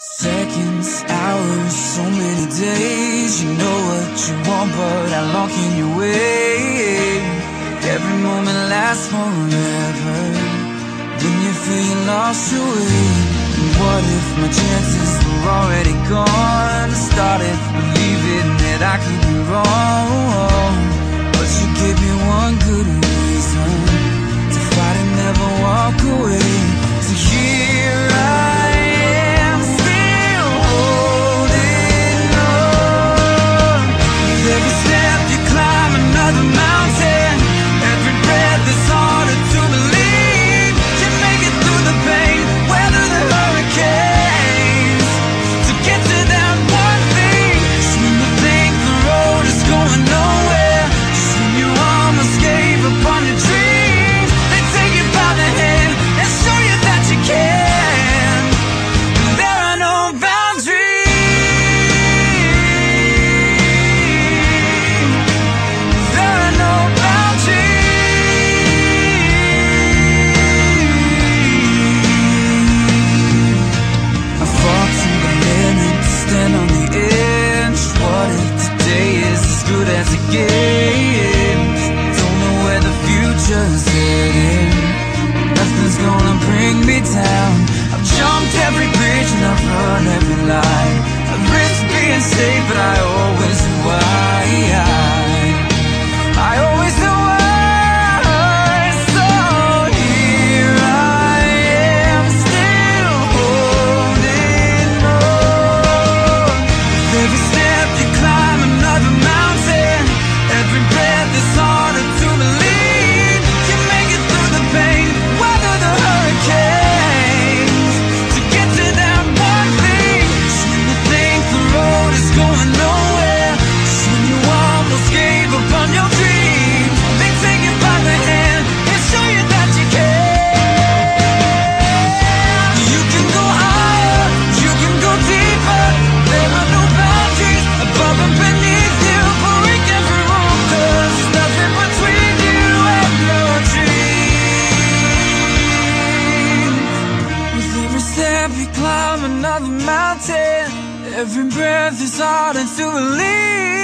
Seconds, hours, so many days. You know what you want, but how long can you wait? Every moment lasts forever. When you feel you lost your way, and what if my chances were already gone? I started believing that I could be wrong, but you gave me one good reason to fight and never walk away. So here I am, but I always knew why. I always knew why. So here I am, still holding on. With every step you climb another mountain, every breath is harder to believe. You make it through the pain, weather the hurricane. Every breath is hard to believe.